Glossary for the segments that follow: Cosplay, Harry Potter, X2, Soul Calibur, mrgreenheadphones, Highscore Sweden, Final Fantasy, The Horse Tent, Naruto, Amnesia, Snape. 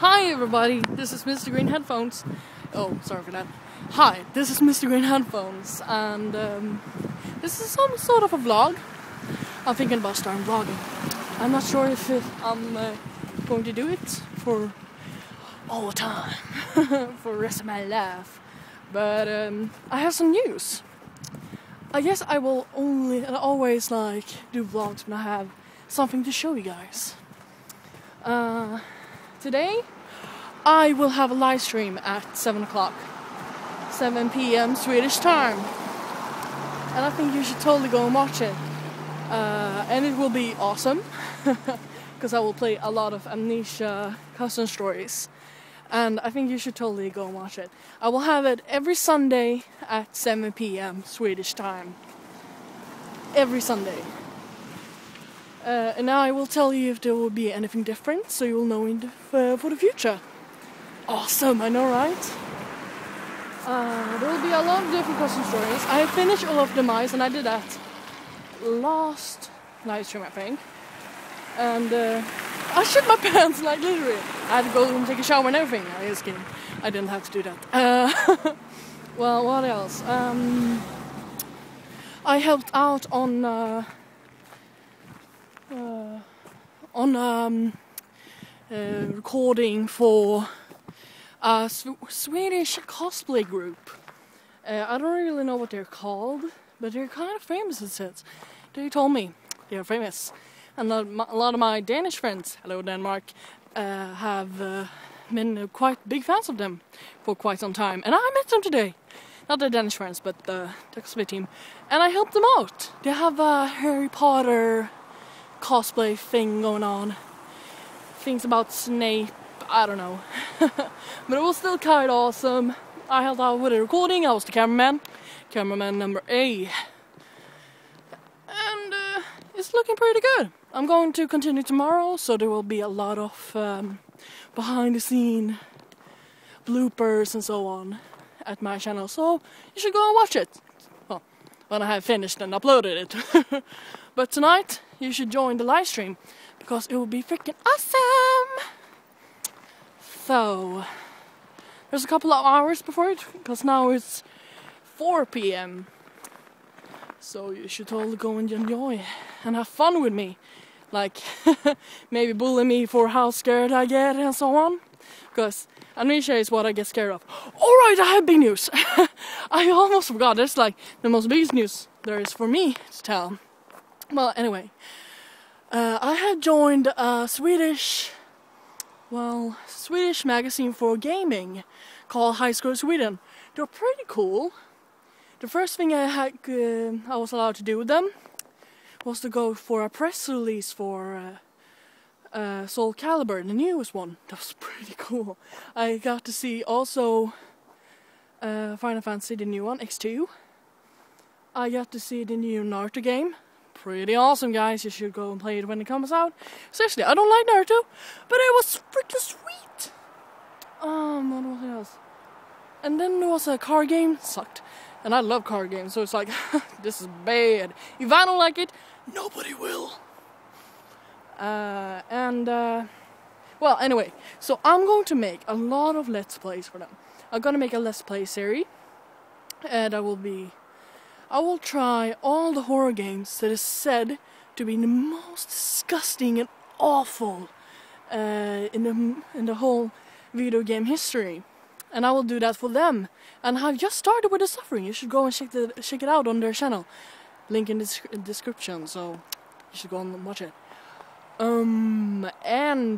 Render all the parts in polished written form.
Hi everybody, this is Mr. Green Headphones. Oh, sorry for that. Hi, this is Mr. Green Headphones, and this is some sort of a vlog. I'm thinking about starting vlogging. I'm not sure if I'm going to do it for all the time, for the rest of my life. But I have some news. I guess I will only and always like do vlogs when I have something to show you guys. Today I will have a live stream at 7 o'clock, 7 p.m. Swedish time, and I think you should totally go and watch it. And it will be awesome because I will play a lot of Amnesia custom stories, and I think you should totally go and watch it. I will have it every Sunday at 7 p.m. Swedish time. Every Sunday. And now I will tell you if there will be anything different, so you will know in the, for the future. Awesome, I know, right? There will be a lot of different custom stories. I finished all of the mice, and I did that last live stream, I think. And I shit my pants, like literally. I had to go and take a shower and everything. I'm just kidding. I didn't have to do that. Well, what else? I helped out on recording for a Swedish cosplay group. I don't really know what they're called, but they're kind of famous, it says. They told me they're famous. And a lot of my Danish friends, hello Denmark, have been quite big fans of them for quite some time. And I met them today. Not the Danish friends, but the cosplay team. And I helped them out. They have a Harry Potter cosplay thing going on. Things about Snape, I don't know. But it was still kind of awesome. I helped out with the recording, I was the cameraman. Cameraman number A. And it's looking pretty good. I'm going to continue tomorrow, so there will be a lot of behind the scene bloopers and so on at my channel, so you should go and watch it. Well, when I have finished and uploaded it. But tonight, you should join the live stream, because it will be freaking awesome! So, there's a couple of hours before it, because now it's 4 p.m. So you should all go and enjoy and have fun with me. Like, maybe bully me for how scared I get and so on. Because amnesia is what I get scared of. Alright, I have big news! I almost forgot, that's like the most biggest news there is for me to tell. Well, anyway, I had joined a Swedish magazine for gaming called Highscore Sweden. They're pretty cool. The first thing I was allowed to do with them was to go for a press release for Soul Calibur, the newest one. That was pretty cool. I got to see also Final Fantasy, the new one, X2. I got to see the new Naruto game. Pretty awesome, guys. You should go and play it when it comes out. Seriously, I don't like Naruto, but it was freaking sweet. What else? And then there was a car game. Sucked. And I love car games, so it's like, this is bad. If I don't like it, nobody will. Well, anyway, so I'm going to make a lot of Let's Plays for them. I'm going to make a Let's Play series, and I will try all the horror games that is said to be the most disgusting and awful in the whole video game history. And I will do that for them. And I've just started with the suffering. You should go and check it out on their channel. Link in the description, so you should go and watch it. And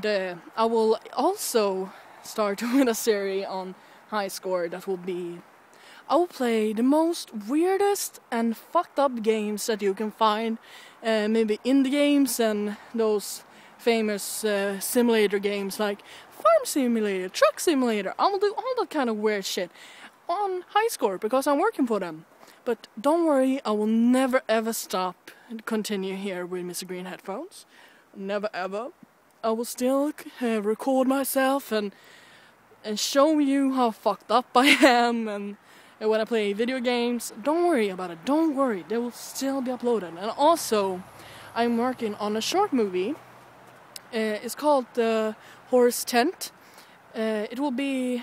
I will also start doing a series on Highscore that will be... I will play the most weirdest and fucked up games that you can find. Maybe indie games and those famous simulator games like Farm Simulator, Truck Simulator. I will do all that kind of weird shit on Highscore because I'm working for them. But don't worry, I will never ever stop and continue here with Mr. Green Headphones. Never ever. I will still record myself and show you how fucked up I am and when I play video games. Don't worry about it, don't worry. They will still be uploaded. And also, I'm working on a short movie. It's called The Horse Tent. It will be...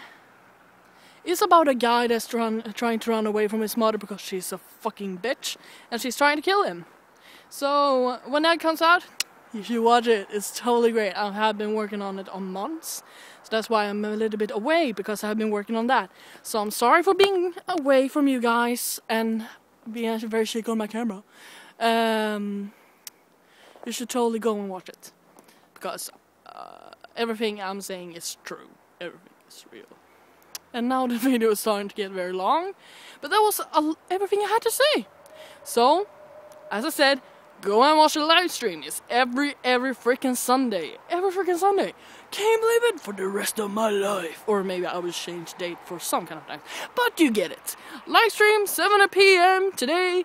It's about a guy that's trying to run away from his mother because she's a fucking bitch and she's trying to kill him. So when that comes out, you should watch it. It's totally great. I have been working on it on months. So that's why I'm a little bit away, because I've been working on that. So I'm sorry for being away from you guys and being very shaky on my camera. You should totally go and watch it, because everything I'm saying is true. Everything is real. And now the video is starting to get very long, but that was everything I had to say. So, as I said, go and watch the live stream. It's every freaking Sunday. Every freaking Sunday. Can't believe it, for the rest of my life. Or maybe I will change date for some kind of time. But you get it. Live stream, 7 PM today.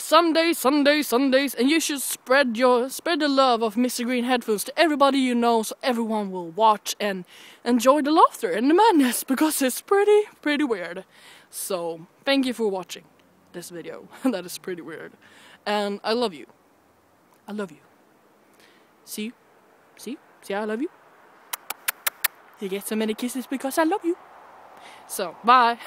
Sundays, and you should spread the love of Mr. Green Headphones to everybody you know, so everyone will watch and enjoy the laughter and the madness, because it's pretty weird. So thank you for watching this video. That is pretty weird, and I love you. I love you. See you. See I love you. You get so many kisses because I love you. So bye.